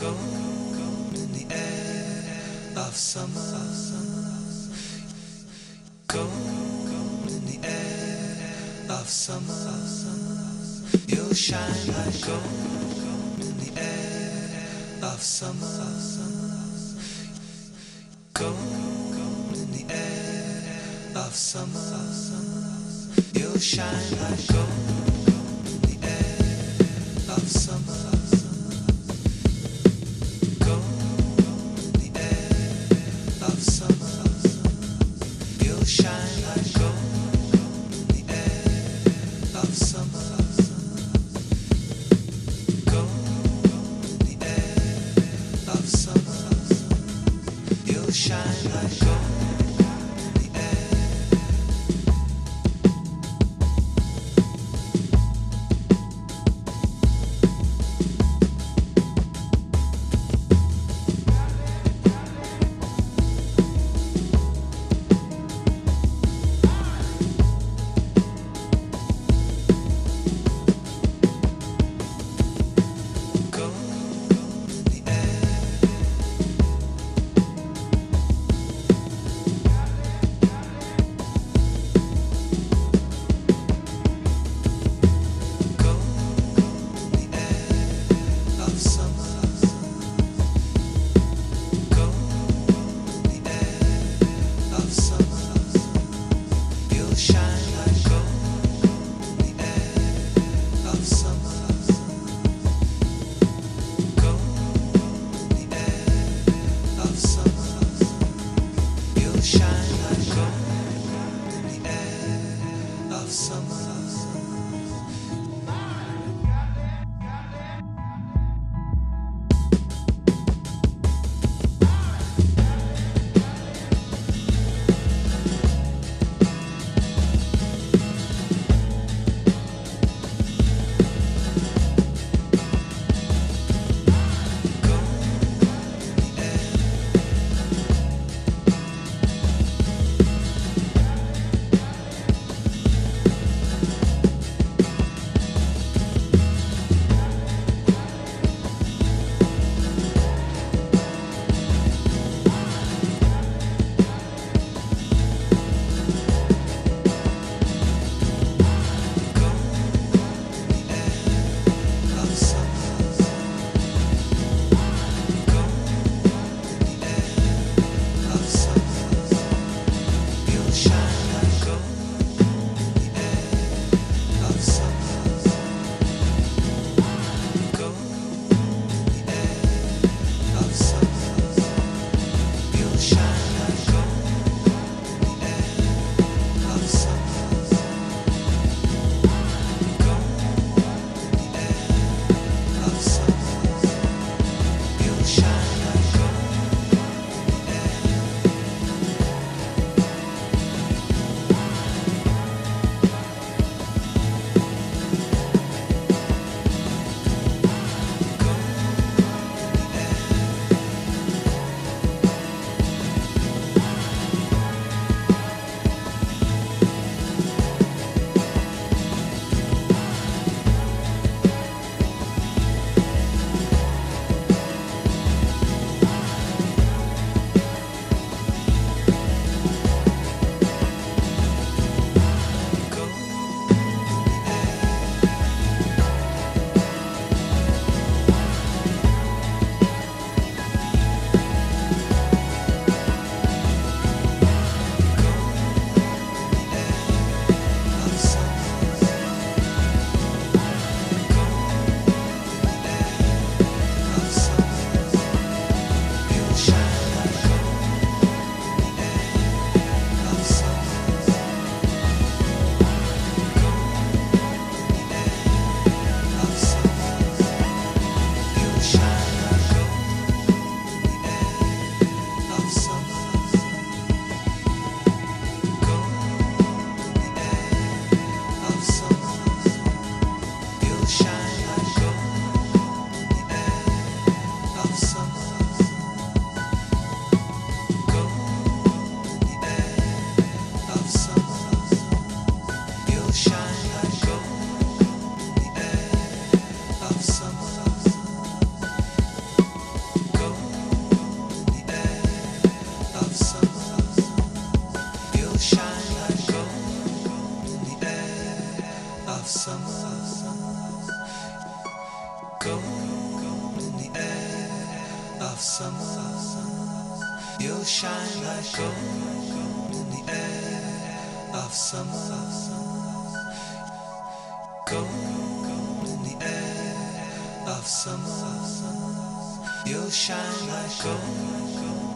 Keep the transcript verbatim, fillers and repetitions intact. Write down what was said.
Gold in the air of summer. Gold in the air of summer. You'll shine like gold in the air of summer. Gold in the air of summer. You'll shine like gold in the air of summer. gold in the air of summer. You'll shine like gold in the air of summer. Gold in the air of summer. You'll shine like gold.